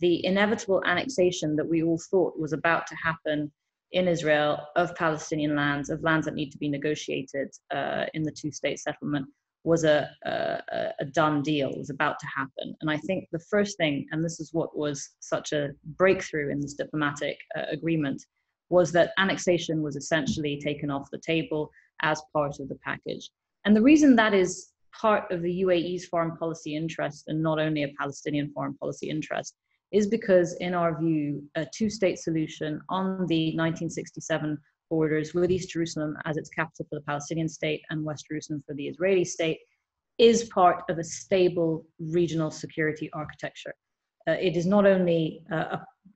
the inevitable annexation that we all thought was about to happen in Israel of Palestinian lands, of lands that need to be negotiated in the two-state settlement, was a done deal, was about to happen. And I think the first thing, and this is what was such a breakthrough in this diplomatic agreement, was that annexation was essentially taken off the table as part of the package. And the reason that is part of the UAE's foreign policy interest, and not only a Palestinian foreign policy interest, is because, in our view, a two-state solution on the 1967 borders, with East Jerusalem as its capital for the Palestinian state and West Jerusalem for the Israeli state, is part of a stable regional security architecture. It is not only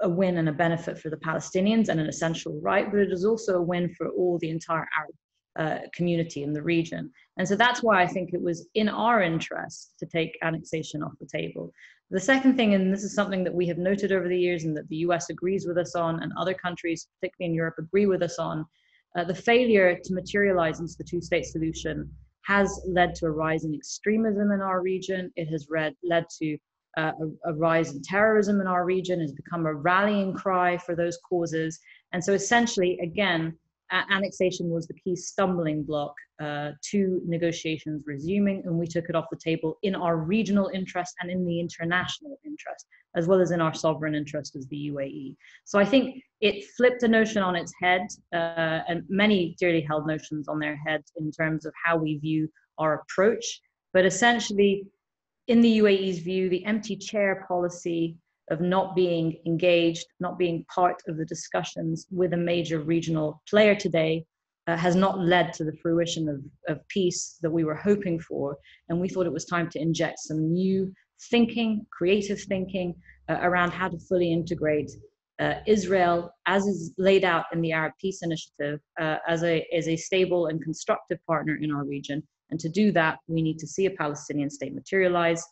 a win and a benefit for the Palestinians and an essential right, but it is also a win for all the entire Arab community in the region. And so that's why I think it was in our interest to take annexation off the table. The second thing, and this is something that we have noted over the years and that the US agrees with us on, and other countries, particularly in Europe, agree with us on, the failure to materialize into the two-state solution has led to a rise in extremism in our region. It has led to a rise in terrorism in our region. It has become a rallying cry for those causes. And so essentially, again, annexation was the key stumbling block to negotiations resuming, and we took it off the table in our regional interest and in the international interest, as well as in our sovereign interest as the UAE. So I think it flipped the notion on its head, and many dearly held notions on their heads in terms of how we view our approach. But essentially, in the UAE's view, the empty chair policy of not being engaged, not being part of the discussions with a major regional player today, has not led to the fruition of peace that we were hoping for. And we thought it was time to inject some new thinking, creative thinking, around how to fully integrate Israel, as is laid out in the Arab Peace Initiative, as a stable and constructive partner in our region. And to do that, we need to see a Palestinian state materialize.